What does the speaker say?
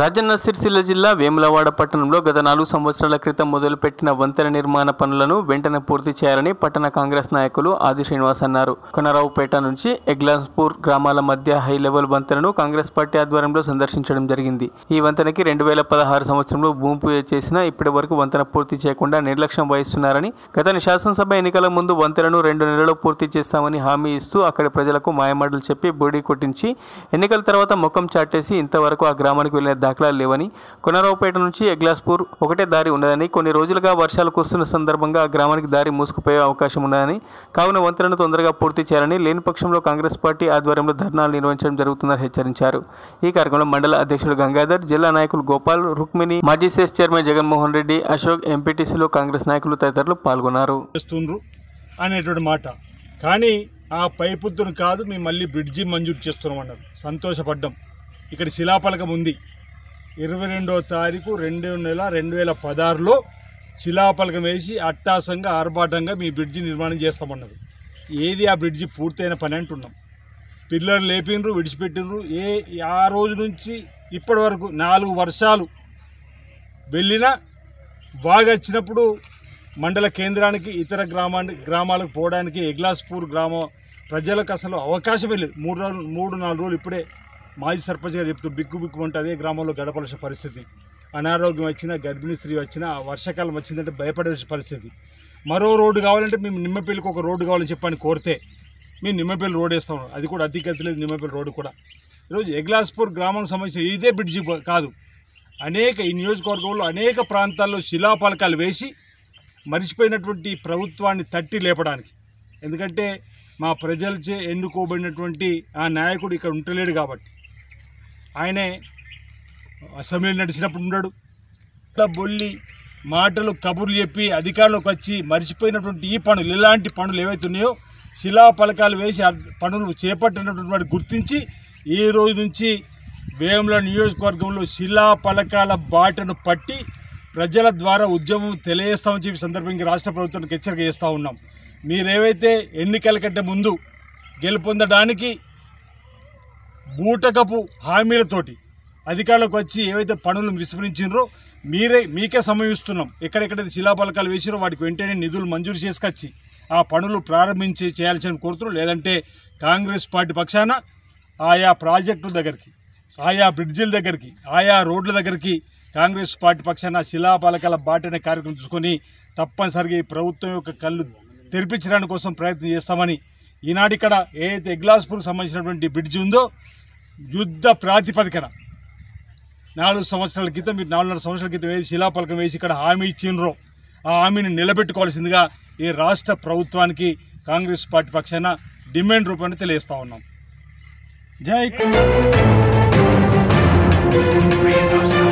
రాజన్న సిరిసిల్ల జిల్లా వేములవాడ పట్టణంలో గత 4 సంవత్సరాల క్రితం మొదలుపెట్టిన వంతెన నిర్మాణ పనులను వెంటనే పూర్తి చేయాలని పట్టణ కాంగ్రెస్ నాయకులు ఆది శ్రీనివాస్ అన్నారు. కొనరావుపేట నుంచి ఎగ్లాన్స్పూర్ గ్రామాల మధ్య హై లెవెల్ వంతెనను కాంగ్రెస్ పార్టీ ఆధ్వర్యంలో సందర్శించడం జరిగింది. ఈ వంతెనకి 2016 సంవత్సరంలో భూమి పూజ చేసినా ఇప్పటి వరకు వంతెన పూర్తి చేయకుండా నిర్లక్ష్యం వహిస్తున్నారని, గత శాసనసభ ఎన్నికల ముందు వంతెనను 2 నెలల్లో పూర్తి చేస్తామని హామీ ఇస్తూ అక్కడి ప్రజలకు మాయమాటలు చెప్పి బోడి కొట్టించి ఎన్నికల తర్వాత ముఖం చాటేసి ఇంతవరకు ఆ గ్రామానికి వెళ్ళిన దాఖలా లేవని, కొనరావుపేట నుంచి ఎగ్లాన్స్పూర్ ఒకటే దారి ఉన్నదని, కొన్ని రోజులుగా వర్షాలు కురుస్తున్న సందర్భంగా ఆ గ్రామానికి దారి మూసుకుపోయే అవకాశం ఉన్నదని, కావున వంతెనను తొందరగా పూర్తి చేయాలని, లేని పక్షంలో కాంగ్రెస్ పార్టీ ఆధ్వర్యంలో ధర్నాలు నిర్వహించడం జరుగుతుందని హెచ్చరించారు. ఈ కార్యక్రమంలో మండల అధ్యక్షుడు గంగాధర్, జిల్లా నాయకులు గోపాల్, రుక్మిణి, మాజీ సెస్ చైర్మన్ జగన్మోహన్ రెడ్డి, అశోక్, ఎంపీటీసీలో కాంగ్రెస్ నాయకులు తదితరులు పాల్గొన్నారు. కానీ ఆ పైపుత్తును కాదు, మేము మళ్ళీ బ్రిడ్జి మంజూరు చేస్తున్నామన్నారు, సంతోషపడ్డాం. ఇక్కడ శిలాపలకం ఉంది. 22వ తారీఖు 2016లో శిలాపలకం వేసి అట్టాసంగా ఆర్భాటంగా మీ బ్రిడ్జి నిర్మాణం చేస్తామన్నారు. ఏది ఆ బ్రిడ్జి పూర్తయిన పని అంటున్నాం. పిల్లర్లు లేపిండ్రు, విడిచిపెట్టిండ్రు. ఆ రోజు నుంచి ఇప్పటి వరకు 4 వర్షాలు వెళ్ళినా, బాగా వచ్చినప్పుడు మండల కేంద్రానికి ఇతర గ్రామాలకు పోవడానికి ఎగ్లాన్స్పూర్ గ్రామ ప్రజలకు అసలు అవకాశమే లేదు. 3-4 రోజులు ఇప్పుడే మాజీ సర్పంచ్ గారు చెప్తూ బిక్కు అదే గ్రామంలో గడపలసిన పరిస్థితి. అనారోగ్యం వచ్చినా, గర్భిణీ స్త్రీ వచ్చినా, వర్షాకాలం వచ్చిందంటే భయపడాల్సిన పరిస్థితి. మరో రోడ్డు కావాలంటే మేము నిమ్మపల్లికి ఒక రోడ్డు కావాలని చెప్పని కోరితే మేము నిమ్మపల్లి రోడ్ వేస్తాం, అది కూడా అతి గతి లేదు. నిమ్మపల్లి రోడ్డు కూడా ఈరోజు ఎగ్లాన్స్పూర్ గ్రామం సంబంధించిన ఇదే బ్రిడ్జి కాదు, అనేక ఈ నియోజకవర్గంలో అనేక ప్రాంతాల్లో శిలాపలకాలు వేసి మరిచిపోయినటువంటి ప్రభుత్వాన్ని తట్టి లేపడానికి. ఎందుకంటే మా ప్రజలచే ఎన్నుకోబడినటువంటి ఆ నాయకుడు ఇక్కడ ఉండలేడు కాబట్టి, ఆయనే అసెంబ్లీ నడిచినప్పుడు ఉన్నాడు. బొల్లి మాటలు కబుర్లు చెప్పి అధికారంలోకి వచ్చి మరిచిపోయినటువంటి ఈ పనులు, ఇలాంటి పనులు ఏవైతున్నాయో శిలా పలకాలు వేసి పనులు చేపట్టినటువంటి వాడు గుర్తించి ఈ రోజు నుంచి వేముల నియోజకవర్గంలో శిలా పలకాల బాటను పట్టి ప్రజల ద్వారా ఉద్యమం తెలియజేస్తామని చెప్పి సందర్భంగా రాష్ట్ర ప్రభుత్వానికి హెచ్చరిక చేస్తూ ఉన్నాం. మీరేవైతే ఎన్నికల కంటే ముందు గెలుపొందడానికి బూటకపు హామీలతోటి అధికారులకు వచ్చి ఏవైతే పనులు విస్మరించినో మీకే సమయిస్తున్నాం. ఎక్కడెక్కడైతే శిలాపలకాలు వేసిరో వాటికి వెంటనే నిధులు మంజూరు చేసుకొచ్చి ఆ పనులు ప్రారంభించి చేయాల్సిన కోరుతున్నాం. లేదంటే కాంగ్రెస్ పార్టీ పక్షాన ఆయా ప్రాజెక్టుల దగ్గరికి, ఆయా బ్రిడ్జిల దగ్గరికి, ఆయా రోడ్ల దగ్గరికి కాంగ్రెస్ పార్టీ పక్షాన శిలాపలకాల బాటనే కార్యక్రమం చూసుకొని తప్పనిసరిగా ఈ ప్రభుత్వం యొక్క కళ్ళు తెరిపించడానికి కోసం ప్రయత్నం చేస్తామని, ఈనాడు ఇక్కడ ఏదైతే ఎగ్లాన్స్పూర్కి సంబంధించినటువంటి బ్రిడ్జ్ ఉందో యుద్ధ ప్రాతిపదికన 4 సంవత్సరాల క్రితం, మీరు 4.5 సంవత్సరాల క్రితం వేసి శిలాపలకం వేసి ఇక్కడ హామీ ఇచ్చినరో ఆ హామీని నిలబెట్టుకోవాల్సిందిగా ఈ రాష్ట్ర ప్రభుత్వానికి కాంగ్రెస్ పార్టీ పక్షాన డిమాండ్ రూపాన్ని తెలియజేస్తా ఉన్నాం. జై